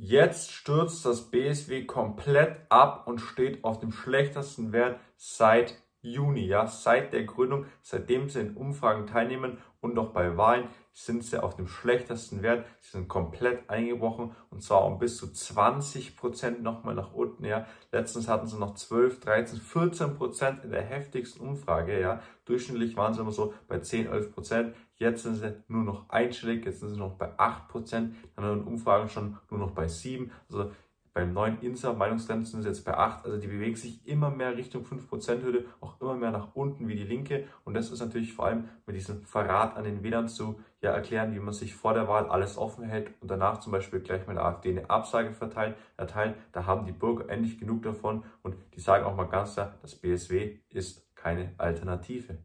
Jetzt stürzt das BSW komplett ab und steht auf dem schlechtesten Wert seit Juni, ja, seit der Gründung, seitdem sie in Umfragen teilnehmen und noch bei Wahlen sind sie auf dem schlechtesten Wert. Sie sind komplett eingebrochen und zwar um bis zu 20% nochmal nach unten, ja. Letztens hatten sie noch 12, 13, 14% in der heftigsten Umfrage, ja. Durchschnittlich waren sie immer so bei 10, 11%. Jetzt sind sie nur noch einstellig, jetzt sind sie noch bei 8%. Dann in Umfragen schon nur noch bei 7%. Also beim neuen Insa Meinungstrend sind sie jetzt bei 8, also die bewegen sich immer mehr Richtung 5%-Hürde, auch immer mehr nach unten wie die Linke. Und das ist natürlich vor allem mit diesem Verrat an den Wählern zu ja, erklären, wie man sich vor der Wahl alles offen hält und danach zum Beispiel gleich mal der AfD eine Absage erteilt. Da haben die Bürger endlich genug davon und die sagen auch mal ganz klar, das BSW ist keine Alternative.